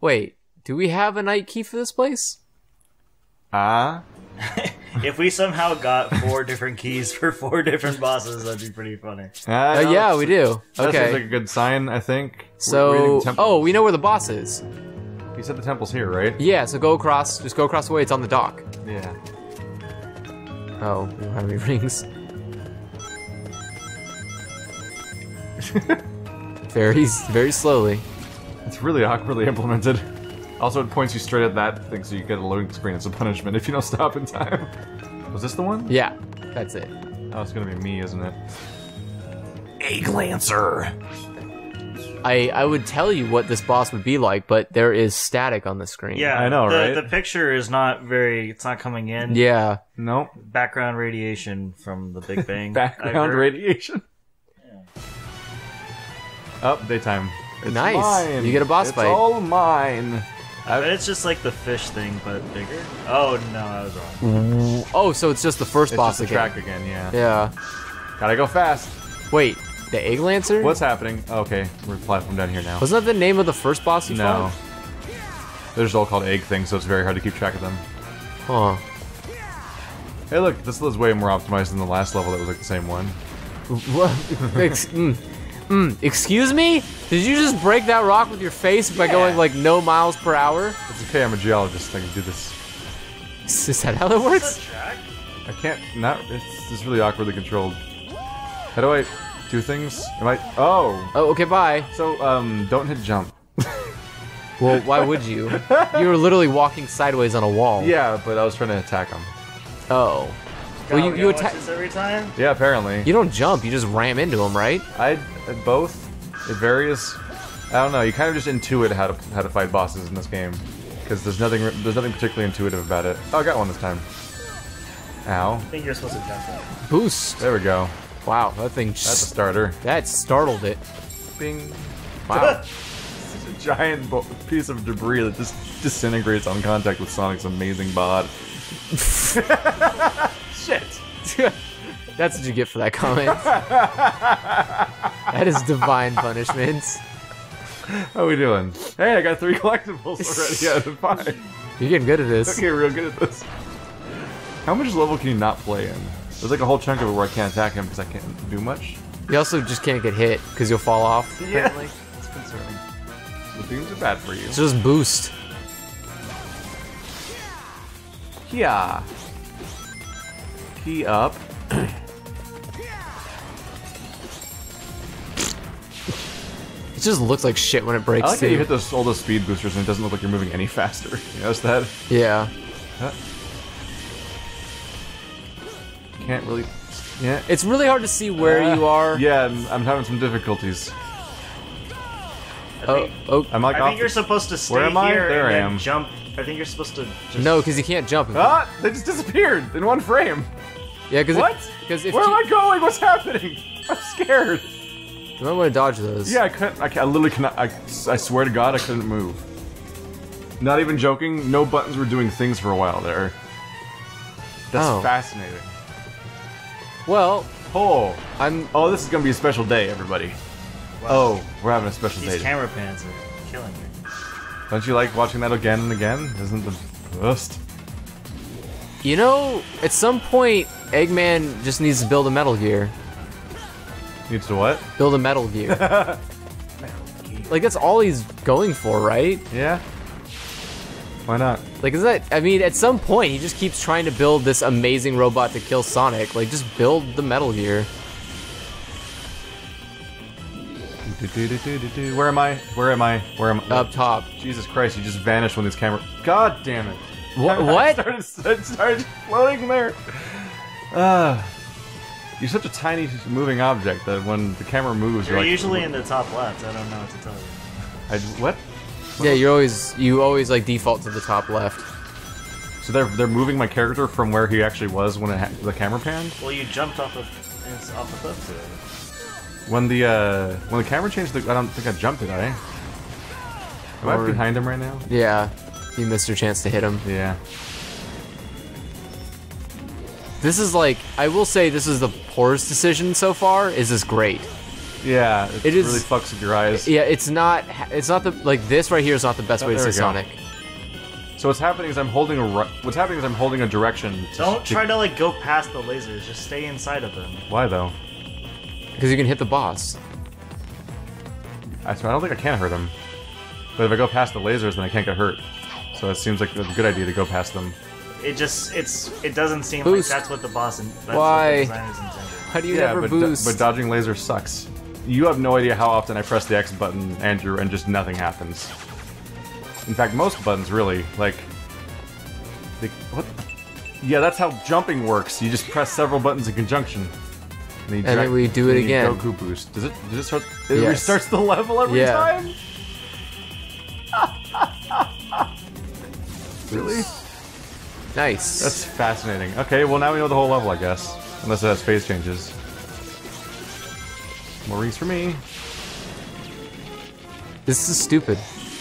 Wait, do we have a night key for this place? If we somehow got 4 different keys for 4 different bosses, that'd be pretty funny. No, yeah, we do. That seems like a good sign, I think. So, oh, we know where the boss is. You said the temple's here, right? Yeah, so go across. Just go across the way. It's on the dock. Yeah. Oh, we don't have any rings. Very slowly. It's really awkwardly implemented. Also, it points you straight at that thing, so you get a loading screen as a punishment if you don't stop in time. Was this the one? Yeah, that's it. Oh, it's gonna be me, isn't it? Egg Lancer! I would tell you what this boss would be like, but there is static on the screen. Yeah, I know, right? The picture is not very... It's not coming in. Yeah. Nope. Background radiation from the Big Bang. Background radiation? Yeah. Oh, daytime. It's nice. Mine. You get a boss fight. It's all mine. But it's just like the fish thing, but bigger. Oh no, I was wrong. Oh, so it's just the first boss again. Track again, yeah. Yeah. Gotta go fast. Wait, the Egg Lancer? What's happening? Okay, we're platformed down here now. Wasn't that the name of the first boss you fought? No. They're just all called egg things, so it's very hard to keep track of them. Huh. Hey, look, this was way more optimized than the last level that was like the same one. What? Excuse me? Did you just break that rock with your face by going like no miles per hour? It's okay, I'm a geologist. I can do this. Is that how that works? I can't. It's really awkwardly controlled. How do I do things? Am I? Oh. Oh, okay. Bye. So, don't hit jump. Well, why would you? You were literally walking sideways on a wall. Yeah, but I was trying to attack him. Oh. God, well, you attack every time? Yeah, apparently. You don't jump, you just ram into them, right? Both. It varies. I don't know. You kind of just intuit how to fight bosses in this game, because there's nothing particularly intuitive about it. Oh, I got one this time. Ow. I think you're supposed to jump that. Boost. There we go. Wow, that thing. That's a starter. That startled it. Bing. Wow. It's a giant piece of debris that just disintegrates on contact with Sonic's amazing bod. Shit. That's what you get for that comment. That is divine punishment. How are we doing? Hey, I got 3 collectibles already out of 5. You're getting good at this. Okay, real good at this. How much level can you not play in? There's like a whole chunk of it where I can't attack him because I can't do much. You also just can't get hit because you'll fall off. Yeah, it's concerning. The beams are bad for you. It's just boost. Yeah. Up. It just looks like shit when it breaks. I like that you hit all those speed boosters and it doesn't look like you're moving any faster. You notice that? Yeah. Can't really. Yeah. It's really hard to see where you are. Yeah, I'm having some difficulties. I think you're supposed to stay here and jump. I think you're supposed to. Just... No, because you can't jump. Ah! They just disappeared in one frame. Yeah, because where am I going? What's happening? I'm scared. You might want to dodge those. Yeah, I couldn't. I literally cannot. I swear to God, I couldn't move. Not even joking. No buttons were doing things for a while there. That's fascinating. Well, oh, this is gonna be a special day, everybody. Wow. Oh, we're having a special day. These camera pans are killing me. Don't you like watching that again and again? Isn't the worst? You know, at some point, Eggman just needs to build a Metal Gear. Needs to what? Build a Metal Gear. Like, that's all he's going for, right? Yeah. Why not? Like, isn't that... I mean, at some point, he just keeps trying to build this amazing robot to kill Sonic. Like, just build the Metal Gear. Where am I? Where am I? Where am I? Up top. Jesus Christ, you just vanished when this camera... God damn it. What? I started floating there. You're such a tiny moving object that when the camera moves... You're like, usually in the top left. I don't know what to tell you. What? Yeah, you always like default to the top left. So they're moving my character from where he actually was when the camera panned? Well, you jumped off the cliff today. When the camera changed, I don't think I jumped it. Am I behind him right now? Yeah, you missed your chance to hit him. Yeah. This is like, I will say, this is the poorest decision so far. Is this great? Yeah, it is, really fucks with your eyes. Yeah, it's not the, like, this right here is not the best way to say Sonic. So what's happening is I'm holding a direction. Don't try to like go past the lasers. Just stay inside of them. Why though? Because you can hit the boss. I don't think I can hurt him. But if I go past the lasers, then I can't get hurt. So it seems like a good idea to go past them. It just it doesn't seem like that's what the boss and why? What the design is intended. How do you ever boost? But dodging lasers sucks. You have no idea how often I press the X button, Andrew, and just nothing happens. In fact, most buttons really, like, what? Yeah, that's how jumping works. You just press several buttons in conjunction. And then we do it again. Goku boost. Does it start? Yes. It restarts the level every time. Really? Nice. That's fascinating. Okay, well now we know the whole level, I guess. Unless it has phase changes. More rings for me. This is stupid.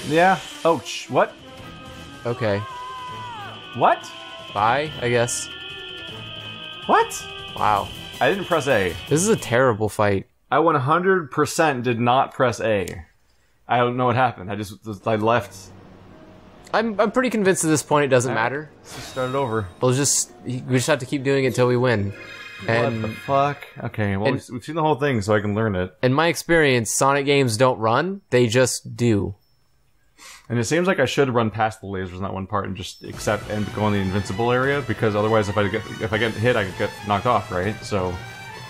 Yeah. Oh, what? Okay. What? Bye, I guess. What? Wow. I didn't press A. This is a terrible fight. I 100% did not press A. I don't know what happened. I just left. I'm pretty convinced at this point it doesn't matter. Let's just start it over. We just have to keep doing it until we win. And what the fuck? Okay, well, we've seen the whole thing, so I can learn it. In my experience, Sonic games don't run. They just do. And it seems like I should run past the lasers in that one part and just accept and go in the invincible area, because otherwise if I get hit, I get knocked off, right? So,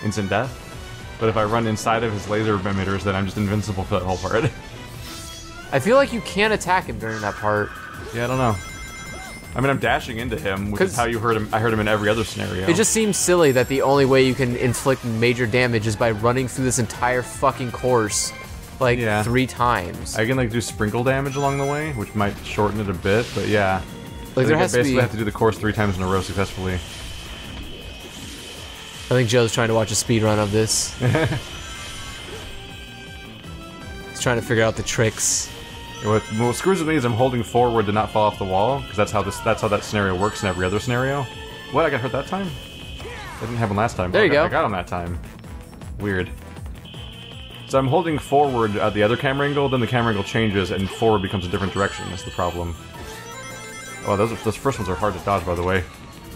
instant death. But if I run inside of his laser emitters, then I'm just invincible for that whole part. I feel like you can't attack him during that part. Yeah, I don't know. I mean, I'm dashing into him, which is how you heard him. I heard him in every other scenario. It just seems silly that the only way you can inflict major damage is by running through this entire fucking course. Like, 3 times. I can, like, do sprinkle damage along the way, which might shorten it a bit, but yeah. Like, there has to be... I basically have to do the course 3 times in a row successfully. I think Joe's trying to watch a speedrun of this. He's trying to figure out the tricks. What screws with me is I'm holding forward to not fall off the wall, because that's how that scenario works in every other scenario. What, I got hurt that time? That didn't happen last time. There you go. I got him that time. Weird. So I'm holding forward at the other camera angle, then the camera angle changes and forward becomes a different direction. That's the problem. Oh, those first ones are hard to dodge, by the way.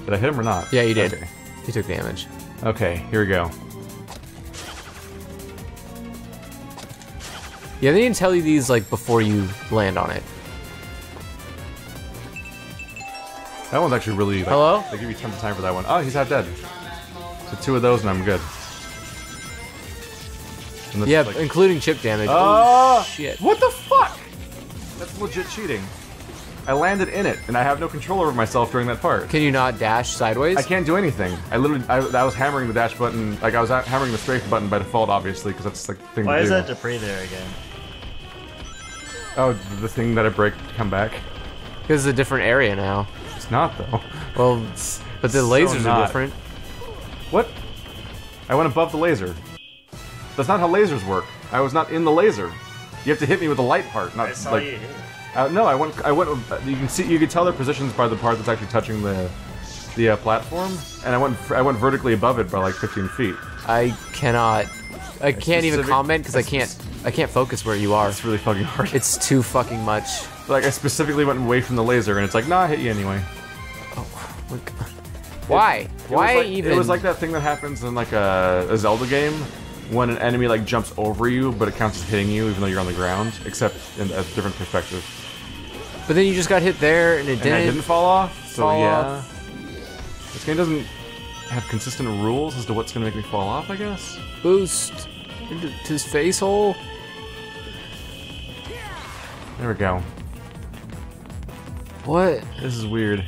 Did I hit him or not? Yeah, you did. Okay. You took damage. Okay, here we go. Yeah, they didn't tell you these, like, before you land on it. That one's actually really... Like, hello? They give you tons of time for that one. Oh, he's half dead. So 2 of those and I'm good. Yeah, like, including chip damage. Oh, shit. What the fuck? That's legit cheating. I landed in it, and I have no control over myself during that part. Can you not dash sideways? I can't do anything. I literally, I was hammering the dash button, like I was hammering the strafe button by default, obviously, because that's like the thing to do. Why is that debris there again? Oh, the thing that I break to come back. Because it's a different area now. It's not, though. Well, but the lasers are different. What? I went above the laser. That's not how lasers work. I was not in the laser. You have to hit me with the light part, not like. You no, I went. You can see. You can tell their positions by the part that's actually touching the platform. And I went vertically above it by like 15 feet. I can't even comment because I can't focus where you are. It's really fucking hard. It's too fucking much. Like I specifically went away from the laser, and it's like, nah, I hit you anyway. Oh my god. Why? Why like, even? It was like that thing that happens in like a Zelda game. When an enemy like jumps over you, but it counts as hitting you, even though you're on the ground, except in a different perspective. But then you just got hit there, and it didn't. And I didn't fall off. So yeah, this game doesn't have consistent rules as to what's going to make me fall off. I guess. Boost into his face hole. There we go. What? This is weird.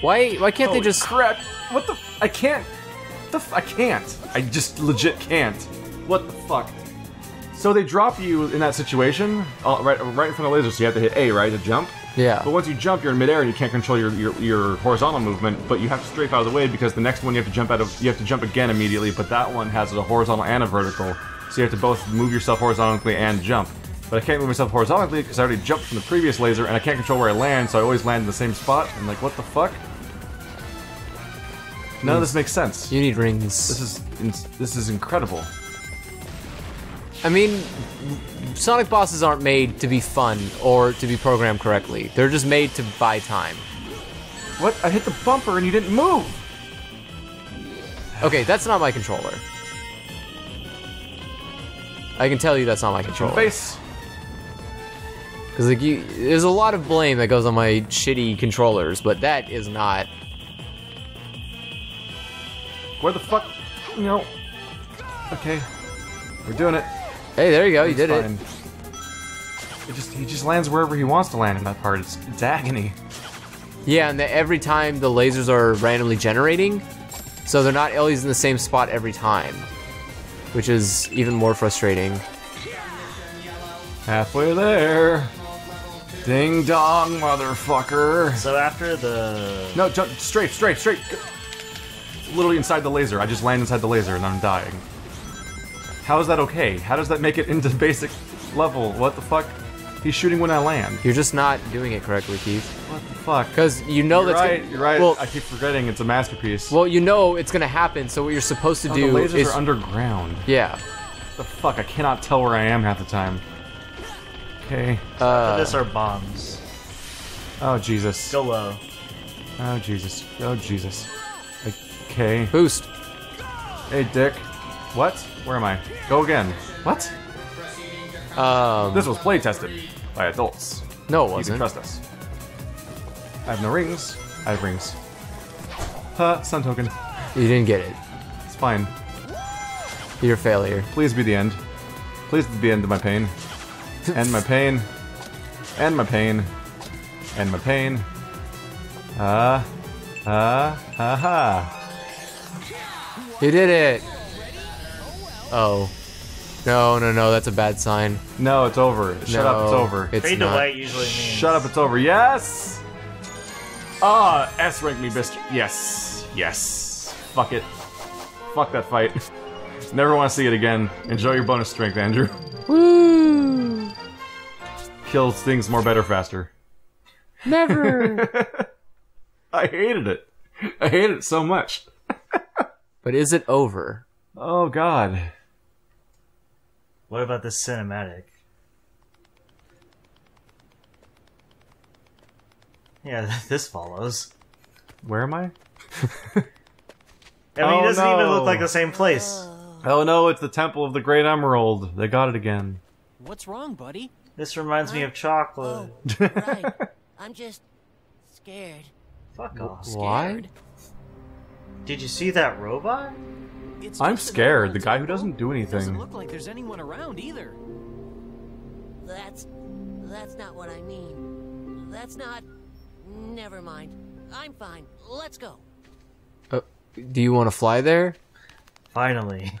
Why? Why can't they just? Crap! What the? I can't. I can't. I just legit can't. What the fuck? So they drop you in that situation, right in front of the laser, so you have to hit A, right, to jump? Yeah. But once you jump, you're in midair and you can't control your horizontal movement, but you have to strafe out of the way because the next one you have to jump out of, you have to jump again immediately, but that one has a horizontal and a vertical, so you have to both move yourself horizontally and jump. But I can't move myself horizontally because I already jumped from the previous laser and I can't control where I land, so I always land in the same spot, and like, what the fuck? None of this makes sense. You need rings. This is incredible. I mean, Sonic bosses aren't made to be fun or to be programmed correctly. They're just made to buy time. What? I hit the bumper and you didn't move! Okay, that's not my controller. I can tell you that's not my controller. Your face! Because like there's a lot of blame that goes on my shitty controllers, but that is not... Where the fuck? You know... Okay. We're doing it. Hey, there you go, you did it. He just lands wherever he wants to land in that part. It's agony. Yeah, and every time the lasers are randomly generating, so they're not always in the same spot every time, which is even more frustrating. Halfway there. Ding dong, motherfucker. So after the... No, jump straight, straight, straight. Literally inside the laser. I just land inside the laser and I'm dying. How is that okay? How does that make it into basic level? What the fuck? He's shooting when I land. You're just not doing it correctly, Keith. What the fuck? Because you know that's right. You're right. Well, I keep forgetting it's a masterpiece. Well, you know it's gonna happen. So what you're supposed to do is... The lasers are underground. Yeah. The fuck? I cannot tell where I am half the time. Okay. This are bombs. Oh Jesus. Go low. Oh Jesus. Oh Jesus. Okay. Boost. Hey, dick. What? Where am I? Go again. What? This was play tested by adults. No, it wasn't. You can trust us. I have no rings. I have rings. Huh, sun token. You didn't get it. It's fine. You're a failure. Please be the end. Please be the end of my pain. End my pain. End my pain. End my pain. Ha. You did it. Oh. No, no, no, that's a bad sign. No, it's over. Shut up, it's over. Fade to white usually means... Shut up, it's over. Yes! Ah, S rank me, bitch. Yes. Yes. Fuck it. Fuck that fight. Never want to see it again. Enjoy your bonus strength, Andrew. Woo! Kills things more, better, faster. Never! I hated it. I hated it so much. But is it over? Oh, God. What about this cinematic? Yeah, this follows. Where am I? I mean, it doesn't even look like the same place. Oh, no, it's the Temple of the Great Emerald. They got it again. What's wrong, buddy? This reminds me of chocolate. Oh, right. I'm just scared. Fuck off. Why? Did you see that robot? I'm scared. The guy who doesn't do anything. Doesn't look like there's anyone around either. That's not what I mean. That's not. Never mind. I'm fine. Let's go. Do you want to fly there? Finally,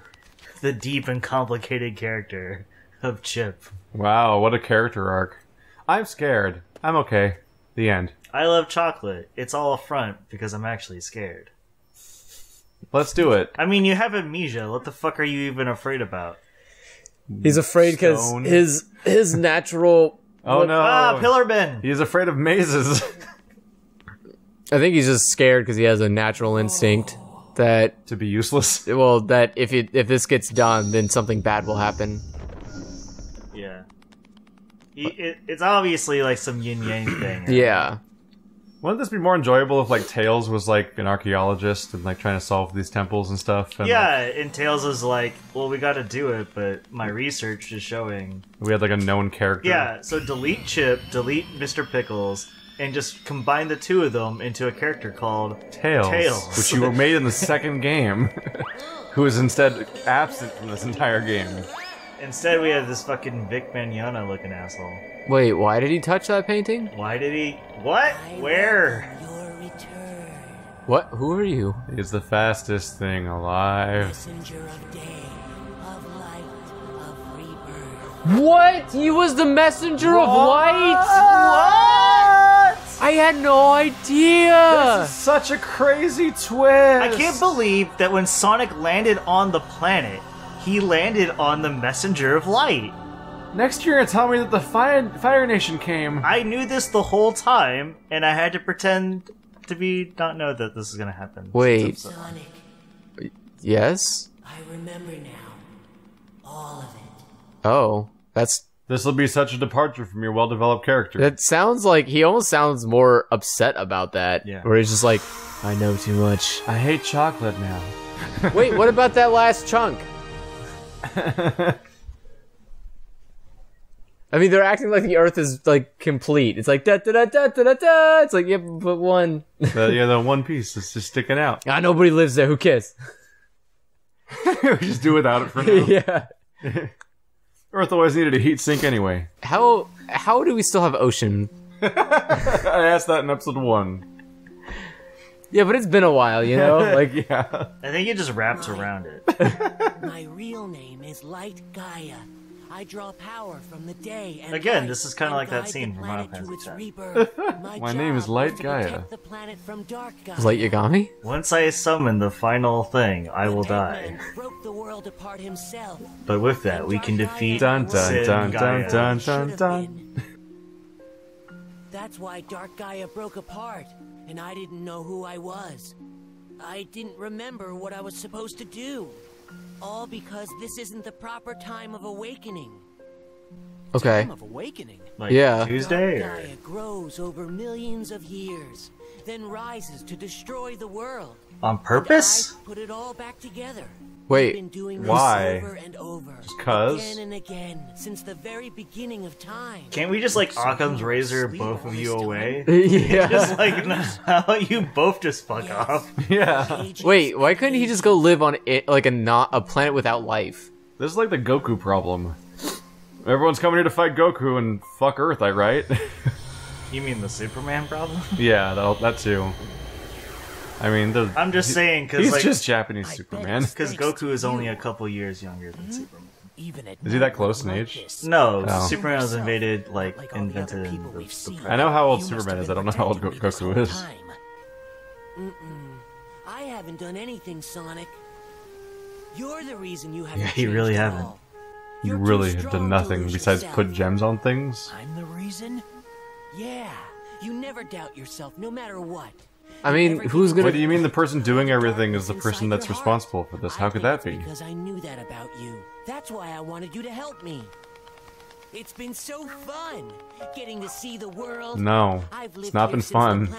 the deep and complicated character of Chip. Wow, what a character arc. I'm scared. I'm okay. The end. I love chocolate. It's all a front because I'm actually scared. Let's do it. I mean, you have amnesia. What the fuck are you even afraid about? He's afraid because his natural... Oh, no. Ah, pillar bend. He's afraid of mazes. I think he's just scared because he has a natural instinct that... To be useless? Well, that if this gets done, then something bad will happen. Yeah. It's obviously like some yin-yang thing. Right? Yeah. Wouldn't this be more enjoyable if, like, Tails was, like, an archaeologist and, like, trying to solve these temples and stuff? And, yeah, like, and Tails is like, well, we gotta do it, but my research is showing... We had, like, a known character. Yeah, so delete Chip, delete Mr. Pickles, and just combine the two of them into a character called... Tails. Which you made in the second game, who is instead absent from this entire game. Instead, we have this fucking Vic Mignogna-looking asshole. Wait, why did he touch that painting? Why did he... What? Where? Your return. What? Who are you? He's the fastest thing alive. Messenger of day, of light, of rebirth. What? He was the messenger of light? What? I had no idea. This is such a crazy twist. I can't believe that when Sonic landed on the planet, he landed on the messenger of light. Next year, tell me that the Fire Nation came. I knew this the whole time, and I had to pretend did we not know that this is going to happen? Wait. Sonic. Yes? I remember now. All of it. Oh, that's... This will be such a departure from your well-developed character. That sounds like... He almost sounds more upset about that. Yeah. Where he's just like, I know too much. I hate chocolate now. Wait, what about that last chunk? I mean, they're acting like the Earth is, like, complete. It's like, da-da-da-da-da-da-da! It's like, yep, but one... yeah, the one piece that's just sticking out. Ah, nobody lives there. Who cares? We just do without it for now. Yeah. Earth always needed a heat sink anyway. How do we still have ocean? I asked that in episode 1. Yeah, but it's been a while, you know? Like, yeah. I think it just wraps around it. My real name is Light Gaia. I draw power from the day and again, this is kind of like that scene from Final Fantasy X. My name is Light Gaia. Is Light Yagami? Once I summon the final thing, I will die. Broke the world apart himself. But with that, we can defeat dun dun dun dun dun dun dun. That's why Dark Gaia broke apart, and I didn't know who I was. I didn't remember what I was supposed to do. All because this isn't the proper time of awakening. Okay. Time of awakening? Like, yeah. Tuesday? Dark Gaia grows over millions of years, then rises to destroy the world. On purpose? Put it all back together. Wait. Been doing why? Over and over. Just cause? Again and again, since the very beginning of time. Can't we just like Occam's razor both of you away? Yeah. Just like how you both just fuck yes. off. Yeah. Wait, why couldn't he just go live on it, like a planet without life? This is like the Goku problem. Everyone's coming here to fight Goku and fuck Earth, right? You mean the Superman problem? Yeah, that too. I mean, I'm just saying because he's like, just Japanese Superman. Because Goku is only a couple years younger than Superman. Even is he that close in age? No, oh. Superman was invaded, like invented. In the I know how old Superman is. I don't know how old Goku is. I haven't done anything, Sonic. You're the reason you haven't. Yeah, you really haven't. You really have done nothing besides put gems on things. I'm the reason. Yeah, you never doubt yourself, no matter what. I mean, who's gonna... What do you mean the person doing everything is the person that's responsible for this? How could that be? Because I knew that about you. That's why I wanted you to help me. It's been so fun getting to see the world. No, it's not been fun.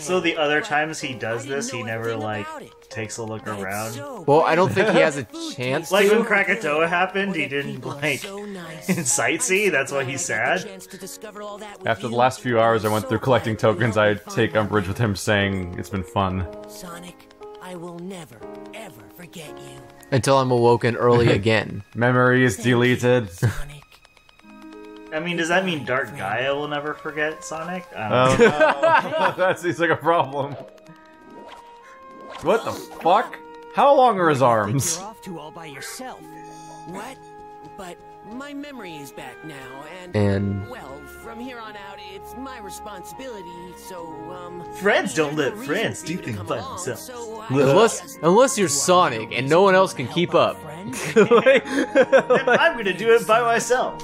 So the other times he does this, he never, like, takes a look around? Well, I don't think he has a chance. Like when Krakatoa happened, he didn't, like, sightsee? That's why he's sad? After the last few hours I went through collecting tokens, I take umbrage with him saying, it's been fun. Sonic, I will never, ever forget you. Until I'm awoken early again. Memory is deleted. I mean, does that mean Dark Gaia will never forget Sonic? I don't know. That seems like a problem. What the fuck? How long are his arms? You're off to all by yourself. What? But my memory is back now, and well, from here on out, it's my responsibility. So, friends don't let friends do things by themselves. So unless you're Sonic and no one else can keep up. Like, then I'm gonna do it by myself.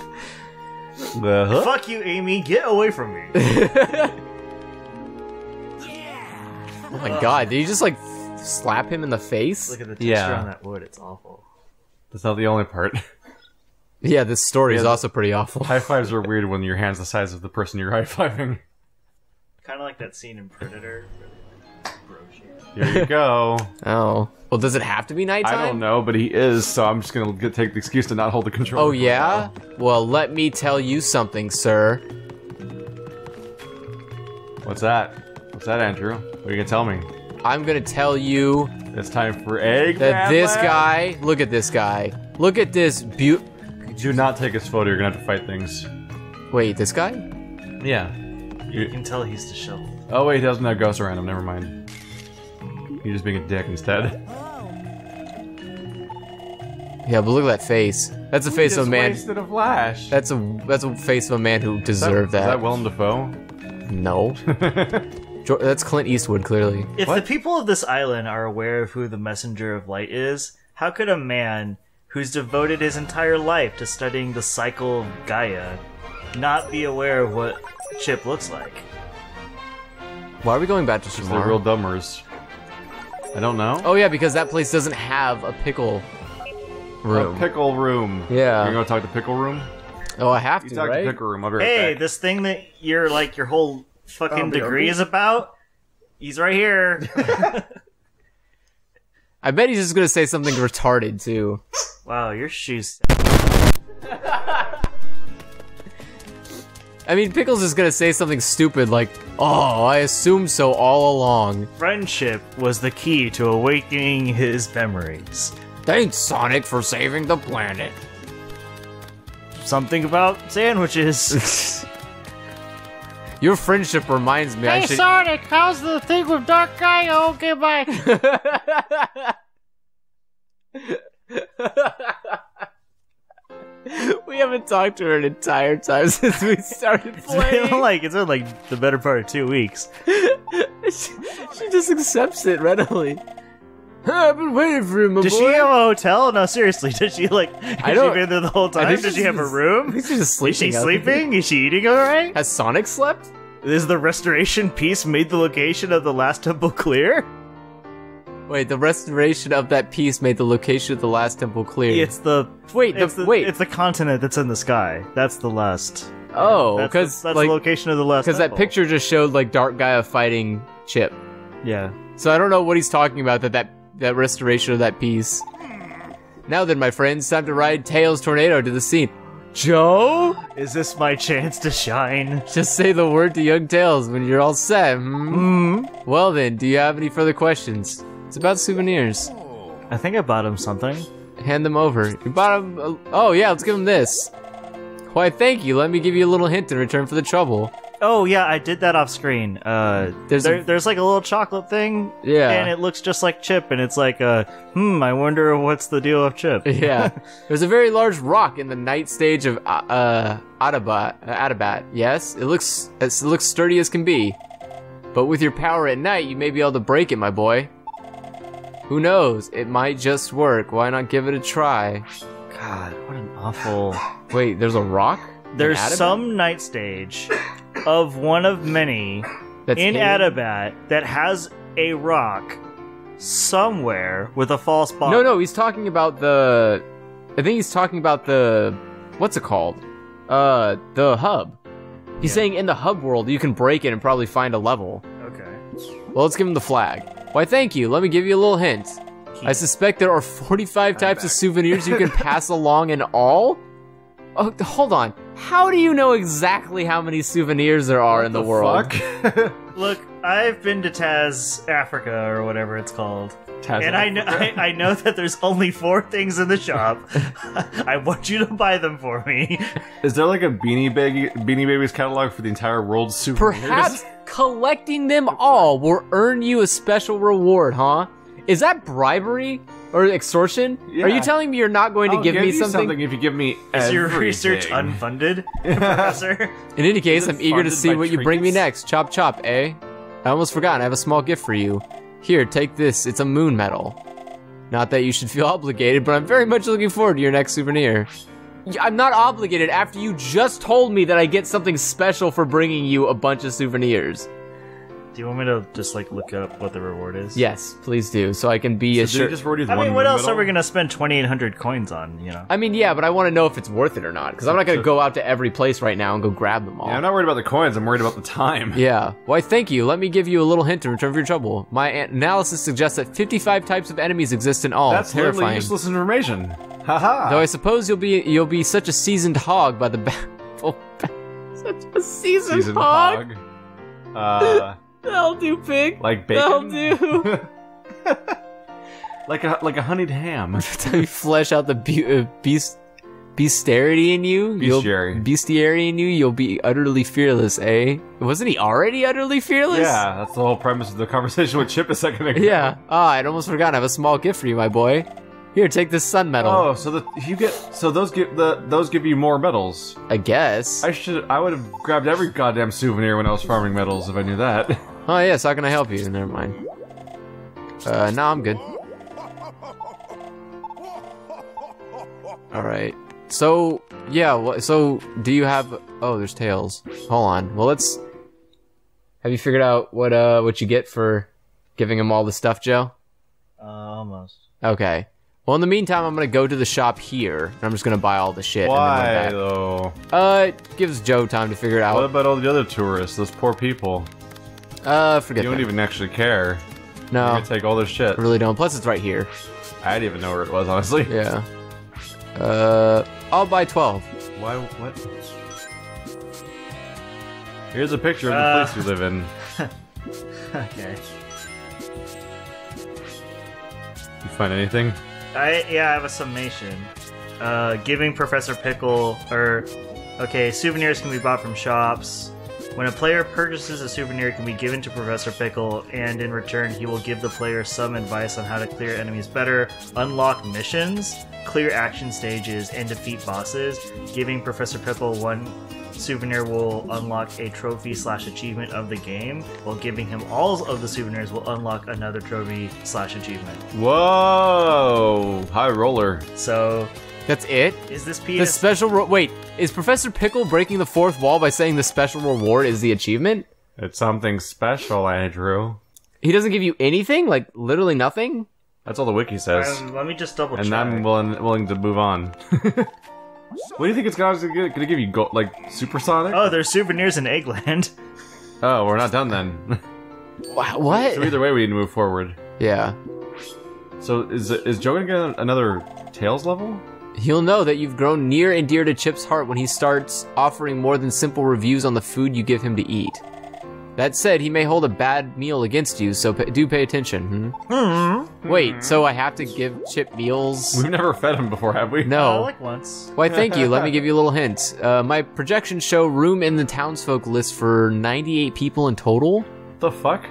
Uh-huh. Fuck you, Amy. Get away from me. Yeah. Oh my god, did you just like slap him in the face? Look at the texture on that wood, it's awful. That's not the only part. Yeah, this story is also pretty awful. High fives are weird when your hand's the size of the person you're high fiving. Kind of like that scene in Predator. Here you go. Oh. Well, does it have to be nighttime? I don't know, but he is, so I'm just going to take the excuse to not hold the controller. Oh, yeah? Well, let me tell you something, sir. What's that? What's that, Andrew? What are you going to tell me? I'm going to tell you... It's time for Egg That this guy... Look at this guy. Look at this Do not take his photo. You're going to have to fight things. Wait, this guy? Yeah. You can tell he's disheveled. Oh, wait, he doesn't have ghosts around him. Never mind. You're just being a dick instead. Yeah, but look at that face. That's a face of a man. Wasted a flash. That's a face of a man who deserved that. Is that Willem Dafoe? No. That's Clint Eastwood, clearly. If the people of this island are aware of who the Messenger of Light is, how could a man who's devoted his entire life to studying the cycle of Gaia not be aware of what Chip looks like? Why are we going back to Shamar? They're real dumbers. I don't know. Oh yeah, because that place doesn't have a pickle room. A pickle room. Yeah. You're gonna talk to pickle room? Oh, I have to, right? You talk to pickle room. I'll be right back. This thing that you're like your whole fucking degree is about. He's right here. I bet he's just gonna say something retarded too. Wow, your shoes. I mean, Pickle's is gonna say something stupid like, "Oh, I assumed so all along." Friendship was the key to awakening his memories. Thanks, Sonic, for saving the planet. Something about sandwiches. Your friendship reminds me. Hey, I should... Sonic, how's the thing with Dark Gaia? Okay, bye. We haven't talked to her an entire time since we started playing. It's been like the better part of 2 weeks. She just accepts it readily. I've been waiting for you, my boy. Did she have a hotel? No, seriously. Did she has she been there the whole time? Did she have a room? I think she's just sleeping. Is she sleeping? Is she eating all right? Has Sonic slept? Is the restoration piece made the location of the last temple clear? Wait, the restoration of that piece made the location of the last temple clear. It's the it's the continent that's in the sky. That's the last. Oh, because that's the location of the last. Because that picture just showed like Dark Gaia fighting Chip. Yeah. So I don't know what he's talking about. That restoration of that piece. Now then, my friends, time to ride Tails Tornado to the scene. Joe, is this my chance to shine? Just say the word to young Tails when you're all set. Hmm? Mm. Well then, do you have any further questions? It's about souvenirs. I think I bought him something. Hand them over. You bought him... oh, yeah, let's give him this. Why, thank you. Let me give you a little hint in return for the trouble. Oh, yeah, I did that off screen. There's like a little chocolate thing. Yeah. And it looks just like Chip, and it's like, I wonder what's the deal with Chip. Yeah. There's a very large rock in the night stage of Adabat. Yes? It looks sturdy as can be. But with your power at night, you may be able to break it, my boy. Who knows? It might just work. Why not give it a try? God, what an awful... Wait, there's a rock? There's some night stage of one of many in Adabat that has a rock somewhere with a false bottom. No, he's talking about the... I think he's talking about the... What's it called? The hub. He's saying in the hub world, you can break it and probably find a level. Okay. Well, let's give him the flag. Why, thank you. Let me give you a little hint. I suspect there are 45 types of souvenirs you can pass along in all? Oh, hold on. How do you know exactly how many souvenirs there are in the world? Fuck? Look, I've been to Taz Africa, or whatever it's called. Taz and I know that there's only 4 things in the shop. I want you to buy them for me. Is there like a Beanie Babies catalog for the entire world's souvenirs? Perhaps. Collecting them all will earn you a special reward, huh? Is that bribery or extortion? Yeah. Are you telling me you're not going to give me something if you give me everything? Is your research unfunded, Professor? In any case, I'm eager to see what you bring me next. Chop chop, eh? I almost forgot. I have a small gift for you. Here, take this. It's a moon medal. Not that you should feel obligated, but I'm very much looking forward to your next souvenir. I'm not obligated after you just told me that I get something special for bringing you a bunch of souvenirs. Do you want me to just like look up what the reward is? Yes, please do, so I can be assured. I mean, what else are we gonna spend 2,800 coins on? You know. I mean, yeah, but I want to know if it's worth it or not, because I'm not gonna go out to every place right now and go grab them all. Yeah, I'm not worried about the coins. I'm worried about the time. Yeah. Why, thank you. Let me give you a little hint in return for your trouble. My analysis suggests that 55 types of enemies exist in all. That's terrifying. Literally useless information. Haha. Though I suppose you'll be such a seasoned hog by the such a seasoned hog. That'll do, pig. Like bacon. That'll do. like a honeyed ham. Time you flesh out the bestiarity in you. You'll be utterly fearless, eh? Wasn't he already utterly fearless? Yeah, that's the whole premise of the conversation with Chip a second ago. Yeah. Ah, I'd almost forgotten. I have a small gift for you, my boy. Here, take this sun medal. Oh, so those give you more medals. I guess. I would have grabbed every goddamn souvenir when I was farming medals if I knew that. Oh yes, how can I help you? Never mind. No, I'm good. All right. So yeah, so do you have? Oh, there's Tails. Hold on. Well, let's. Have you figured out what you get for giving him all the stuff, Joe? Almost. Okay. Well, in the meantime, I'm gonna go to the shop here, and I'm just gonna buy all the shit. Why, and then though? It gives Joe time to figure it out. What about all the other tourists? Those poor people. Forget that. You don't even actually care. No. You're gonna take all their shit. I really don't. Plus, it's right here. I didn't even know where it was, honestly. Yeah. I'll buy 12. Why? What? Here's a picture of the place you live in. Okay. You find anything? Yeah, I have a summation. Giving Professor Pickle, okay, souvenirs can be bought from shops. When a player purchases a souvenir, it can be given to Professor Pickle, and in return, he will give the player some advice on how to clear enemies better, unlock missions, clear action stages, and defeat bosses. Giving Professor Pickle one souvenir will unlock a trophy/achievement of the game, while giving him all of the souvenirs will unlock another trophy/achievement. Whoa! High roller. So... That's it? Is this PS... The special... Wait, is Professor Pickle breaking the fourth wall by saying the special reward is the achievement? It's something special, Andrew. He doesn't give you anything? Like, literally nothing? That's all the wiki says. Let me just double check. And I'm willing to move on. What do you think it's gonna give you? Gold, like, supersonic? Oh, there's souvenirs in Eggland. Oh, we're not done then. What? So either way, we need to move forward. Yeah. So, is Joe gonna get another Tails level? He'll know that you've grown near and dear to Chip's heart when he starts offering more than simple reviews on the food you give him to eat. That said, he may hold a bad meal against you, so do pay attention. Hmm? Mm-hmm. Wait, so I have to give Chip meals? We've never fed him before, have we? No. Like once. Why, thank you. Let me give you a little hint. My projections show room in the townsfolk list for 98 people in total. The fuck?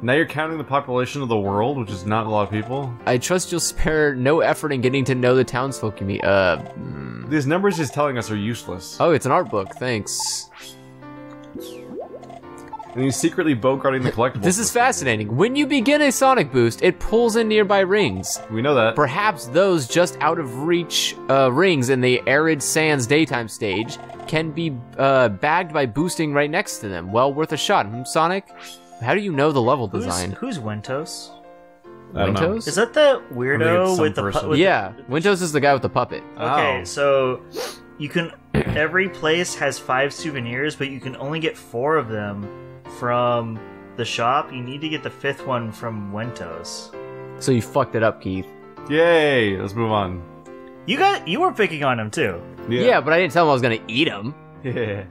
Now you're counting the population of the world, which is not a lot of people. I trust you'll spare no effort in getting to know the townsfolk you meet. These numbers he's telling us are useless. Oh, it's an art book. Thanks. And he's secretly bogarting the collectibles. This is fascinating. When you begin a Sonic boost, it pulls in nearby rings. We know that. Perhaps those just out of reach rings in the Arid Sands daytime stage can be bagged by boosting right next to them. Well worth a shot, hmm, Sonic? How do you know the level design? Who's Wintos? Wintos? Is that the weirdo with the puppet? Yeah, Wintos is the guy with the puppet. Okay, oh. So you can. Every place has 5 souvenirs, but you can only get 4 of them from the shop. You need to get the 5th one from Wintos. So you fucked it up, Keith. Yay! Let's move on. You were picking on him too. Yeah, but I didn't tell him I was gonna eat him. Yeah.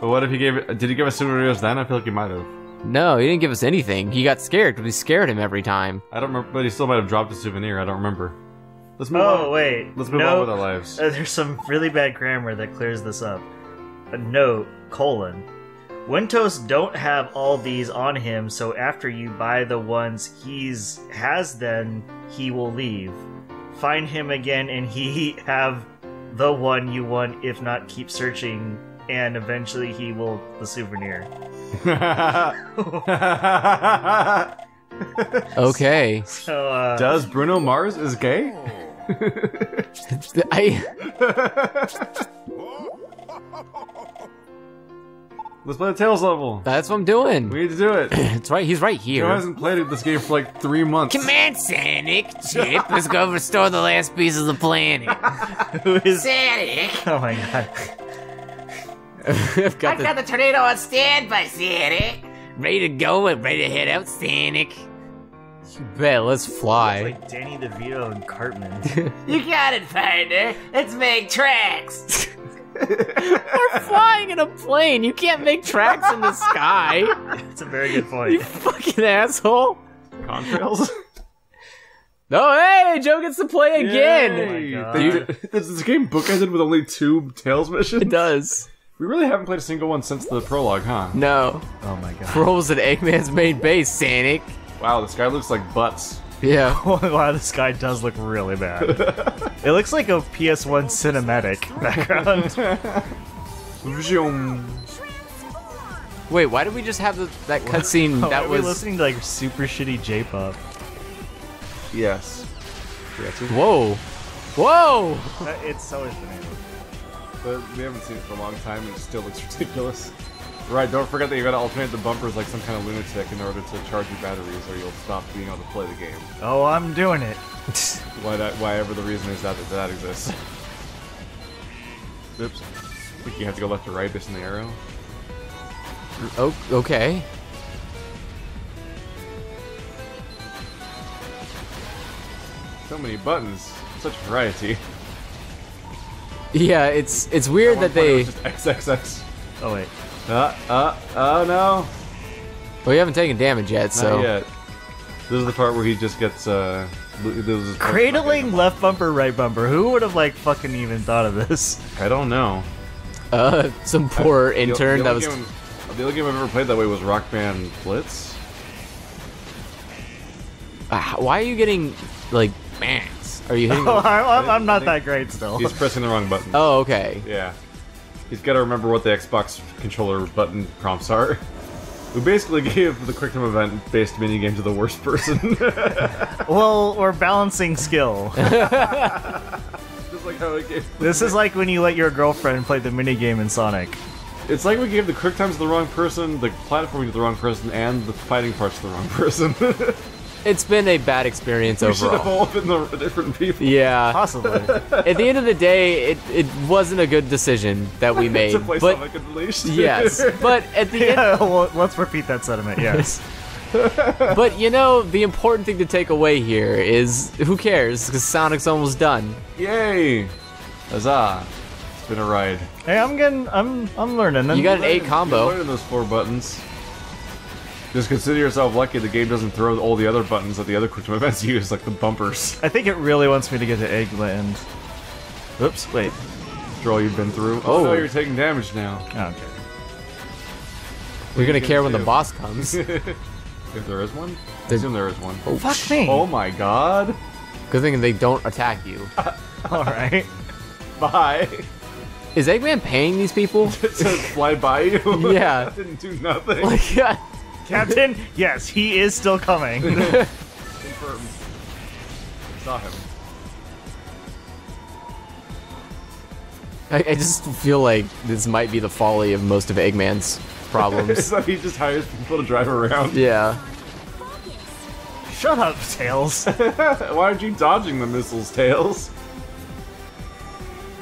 But what if he gave... Did he give us souvenirs then? I feel like he might have. No, he didn't give us anything. He got scared because we scared him every time. I don't remember, but he still might have dropped a souvenir. I don't remember. Let's move on. Oh, wait. Let's move on with our lives. There's some really bad grammar that clears this up. A note, colon. Wintos don't have all these on him, so after you buy the ones he's has then, he will leave. Find him again and he have the one you want, if not keep searching... and eventually he will the souvenir. Okay. So, does Bruno Mars is gay? Let's play the Tails level. That's what I'm doing. We need to do it. That's right. He's right here. Who hasn't played this game for like 3 months? Come on, Sonic. Chip, let's go restore the last piece of the planet. Who is Sonic? Oh my god. I've got the tornado on standby, Sonic. Ready to go and ready to head out, Sonic. You bet, let's fly. It's like Danny DeVito and Cartman. You got it, partner. Let's make tracks. We're flying in a plane. You can't make tracks in the sky. That's a very good point. You fucking asshole. Contrails. Oh, hey! Joe gets to play again. Oh my God. Does this game book ended with only 2 Tails missions? It does. We really haven't played a single one since the prologue, huh? No. Oh my god. Rolls at Eggman's main base, Sonic. Wow, this guy looks like butts. Yeah. Wow, this guy does look really bad. It looks like a PS1 cinematic background. Wait, why did we just have that cutscene that was... Were we listening to, like, super shitty J-pop? Yes. Whoa. Whoa! It's so infinite. But we haven't seen it for a long time, and it still looks ridiculous. Right, don't forget that you gotta alternate the bumpers like some kind of lunatic in order to charge your batteries, or you'll stop being able to play the game. Oh, I'm doing it. Whatever the reason is that exists. Oops. I think you have to go left to right based on the arrow. Oh, okay. So many buttons. Such variety. Yeah, it's weird that they... Just XXX. Oh, wait. Oh no! Well, you haven't taken damage yet, so... Not yet. This is the part where he just gets, cradling left bumper, right bumper. Who would've, like, fucking even thought of this? I don't know. Some poor intern that was... the only game I've ever played that way was Rock Band Blitz. Why are you getting, like, bans? Are you hitting... Oh, I'm not that great still. He's pressing the wrong button. Oh, okay. Yeah. He's got to remember what the Xbox controller button prompts are. We basically gave the Quick Time Event-based minigame to the worst person. Well, or balancing skill. Just like how it gave this is like when you let your girlfriend play the minigame in Sonic. It's like we gave the Quick Times to the wrong person, the platforming to the wrong person, and the fighting parts to the wrong person. It's been a bad experience overall. We should have all been the different people. Yeah. Possibly. At the end of the day, it wasn't a good decision that we made. To play Sonic Unleashed. Yes. But at the end... Well, let's repeat that sentiment, yes. But, you know, the important thing to take away here is, who cares? Because Sonic's almost done. Yay! Huzzah. It's been a ride. Hey, I'm learning. You got an A combo. I'm learning those four buttons. Just consider yourself lucky the game doesn't throw all the other buttons that the other Quick-Time Events use, like the bumpers. I think it really wants me to get to Eggland. Oops, wait. After all you've been through. Oh, no, you're taking damage now. Oh, okay. We're gonna care when the boss comes. If there is one? I assume there is one. Oh, fuck me! Oh my god! Good thing they don't attack you. Alright. Bye! Is Eggman paying these people? Just to fly by you? Yeah. That didn't do nothing. Like, yeah. Captain, yes, he is still coming. Confirmed. Saw him. I just feel like this might be the folly of most of Eggman's problems. So he just hires people to drive around. Yeah. Shut up, Tails. Why aren't you dodging the missiles, Tails?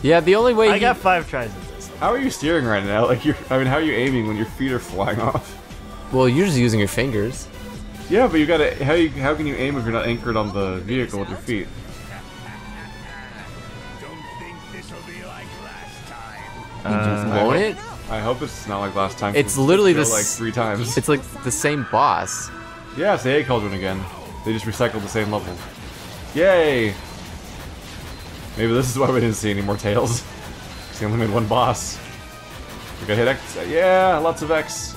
Yeah, the only way I got 5 tries at this. How are you steering right now? Like, how are you aiming when your feet are flying off? Well, you're just using your fingers. Yeah, but you gotta... How can you aim if you're not anchored on the vehicle with your feet? Don't think this'll be like last time. Won't it? I hope it's not like last time. It's literally the like 3 times. It's like the same boss. Yeah, it's the Egg Cauldron again. They just recycled the same level. Yay! Maybe this is why we didn't see any more Tails. Because they only made one boss. We gotta hit X. Yeah, lots of X.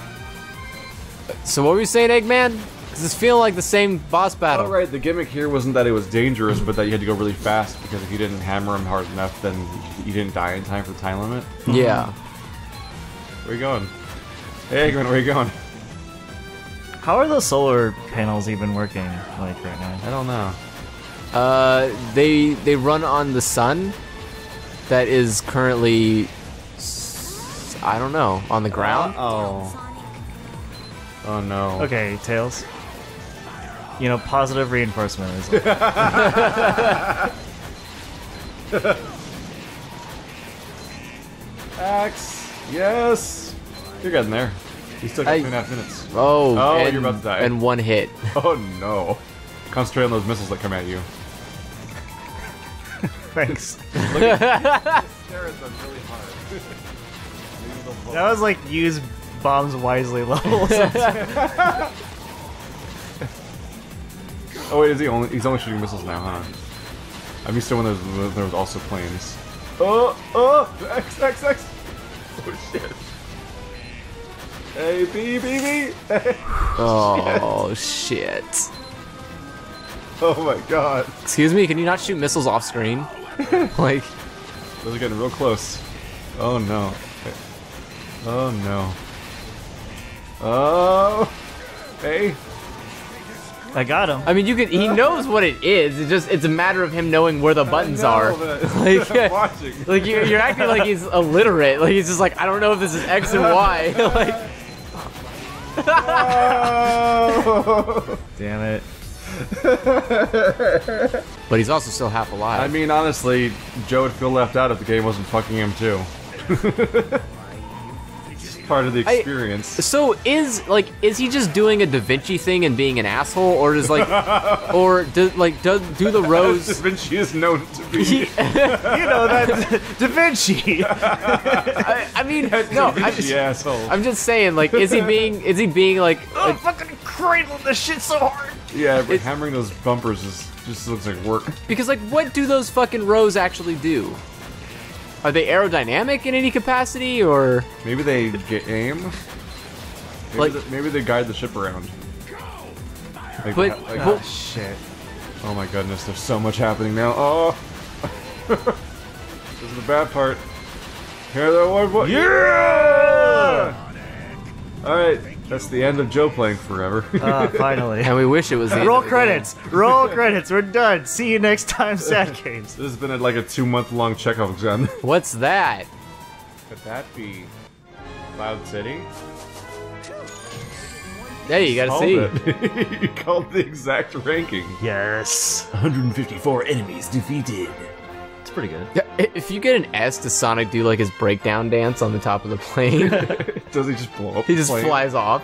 So what were you saying, Eggman? Because it's feeling like the same boss battle. Oh, right, the gimmick here wasn't that it was dangerous, but that you had to go really fast, because if you didn't hammer him hard enough, then you didn't die in time for the time limit. Yeah. Where you going? Hey, Eggman, where you going? How are those solar panels even working, like, right now? I don't know. They run on the sun that is currently... I don't know, on the ground? Oh. Oh no. Okay, Tails. You know, positive reinforcement is like... Axe! Yes! You're getting there. You still got 2.5 minutes. Oh, you're about to die. And 1 hit. Oh no. Concentrate on those missiles that come at you. Thanks. Look at you stare at them really hard. That was like used bombs wisely levels. Oh wait, is he only? He's only shooting missiles now, huh? I'm used to when there was also planes. Oh, X, X, X. Oh shit. Hey, B, B, B. Oh shit. Oh my god. Excuse me, can you not shoot missiles off screen? Like, those are getting real close. Oh no. Oh no. Oh, hey! I got him. I mean, you could. He knows what it is. It's just—it's a matter of him knowing where the buttons are. Like, I'm watching. Like you're acting like he's illiterate. Like he's just like, I don't know if this is X and Y. Like. No! Damn it. But he's also still half alive. I mean, honestly, Joe would feel left out if the game wasn't fucking him too. It's part of the experience. So is he just doing a Da Vinci thing and being an asshole, or does do the Rose? Da Vinci is known to be. You know that Da Vinci. I'm just saying, like, is he being like? Oh, fucking cradled this shit so hard. Yeah, but hammering those bumpers just looks like work. Because, like, what do those fucking rows actually do? Are they aerodynamic in any capacity, or...? Maybe they get aim? Maybe they guide the ship around. Like, oh, shit. Oh my goodness, there's so much happening now. Oh! This is the bad part. Here they are. Yeah! Alright. That's the end of Joe playing forever. Finally. And we wish it was the Roll credits! Roll credits! We're done! See you next time, Sad Games! This has been like a 2-month-long checkup exam. What's that? Could that be... Cloud City? Hey, you gotta see. You called the exact ranking. Yes! 154 enemies defeated. It's pretty good. If you get an S, does Sonic do like his breakdown dance on the top of the plane? Does he just blow up? He just flies off.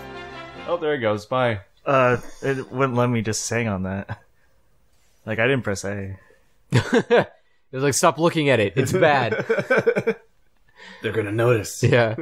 Oh, there he goes. Bye. It wouldn't let me just sing on that. Like, I didn't press A. It was like, stop looking at it. It's bad. They're gonna notice. Yeah.